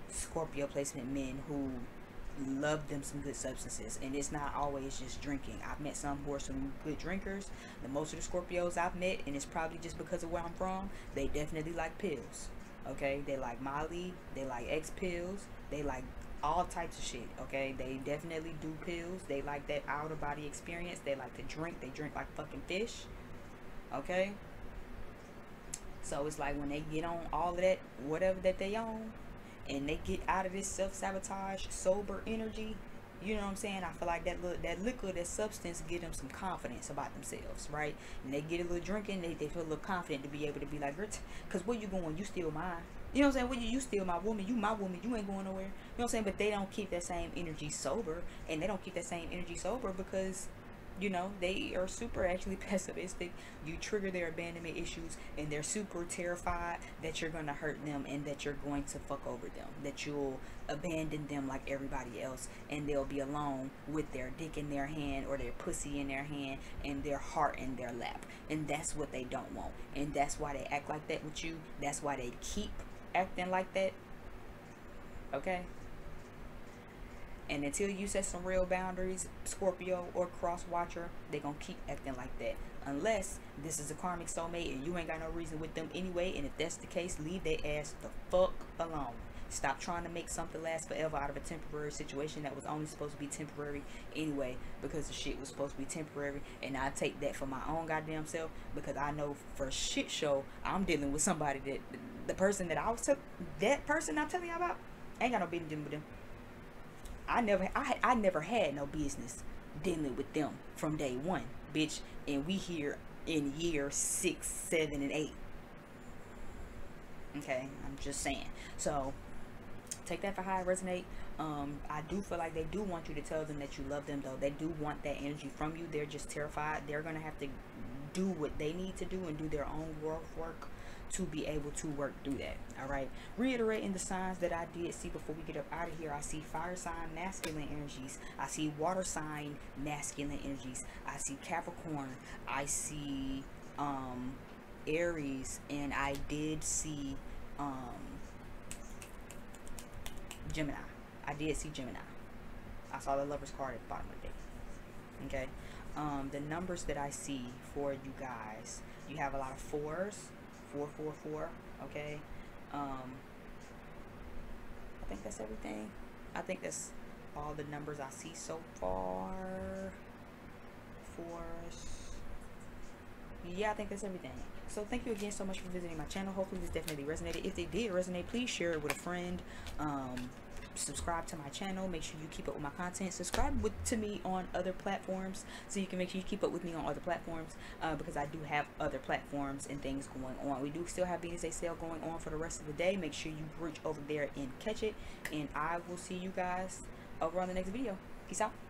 Scorpio placement men who love them some good substances, and it's not always just drinking. I've met some who are some good drinkers. The most of the Scorpios I've met, and it's probably just because of where I'm from, they definitely like pills. Okay, they like Molly, they like X pills, they like all types of shit. Okay, they definitely do pills. They like that out of body experience. They like to drink. They drink like fucking fish. Okay, so it's like when they get on all of that, whatever that they on, and they get out of this self-sabotage, sober energy, you know what I'm saying? I feel like that little, that liquor, that substance, give them some confidence about themselves, right? And they get a little drinking, they, they feel a little confident to be able to be like, because where you going? You still mine. You know what I'm saying? Well, you, you still my woman. You my woman. You ain't going nowhere. You know what I'm saying? But they don't keep that same energy sober, and they don't keep that same energy sober because, you know, they are super actually pessimistic. You trigger their abandonment issues, and they're super terrified that you're going to hurt them and that you're going to fuck over them, that you'll abandon them like everybody else, and they'll be alone with their dick in their hand or their pussy in their hand and their heart in their lap. And that's what they don't want, and that's why they act like that with you. That's why they keep acting like that. Okay? And until you set some real boundaries, Scorpio or cross watcher, they gonna keep acting like that. Unless this is a karmic soulmate and you ain't got no reason with them anyway. And if that's the case, leave their ass the fuck alone. Stop trying to make something last forever out of a temporary situation that was only supposed to be temporary anyway, because the shit was supposed to be temporary. And I take that for my own goddamn self, because I know for shit show I'm dealing with somebody that the person that I was t- that person I'm telling you about, I ain't got no business dealing with them. I never, I, I never had no business dealing with them from day one, bitch. And we here in year six, seven, and eight. Okay, I'm just saying. So take that for how it resonates. Um, I do feel like they do want you to tell them that you love them, though. They do want that energy from you. They're just terrified. They're gonna have to do what they need to do and do their own work work. to be able to work through that. All right, reiterating the signs that I did see before we get up out of here, I see fire sign masculine energies, I see water sign masculine energies, I see Capricorn, I see um Aries, and I did see um Gemini. I did see Gemini. I saw the Lover's card at the bottom of the deck. Okay, um the numbers that I see for you guys, you have a lot of fours, four four four. Okay, um I think that's everything. I think that's all the numbers I see so far. Fours. Yeah, I think that's everything. So thank you again so much for visiting my channel. Hopefully this definitely resonated. If it did resonate, please share it with a friend. Um subscribe to my channel. Make sure you keep up with my content. Subscribe with to me on other platforms, so you can make sure you keep up with me on other platforms, uh, because I do have other platforms and things going on. We do still have Venus Day sale going on for the rest of the day. Make sure you reach over there and catch it, and I will see you guys over on the next video. Peace out.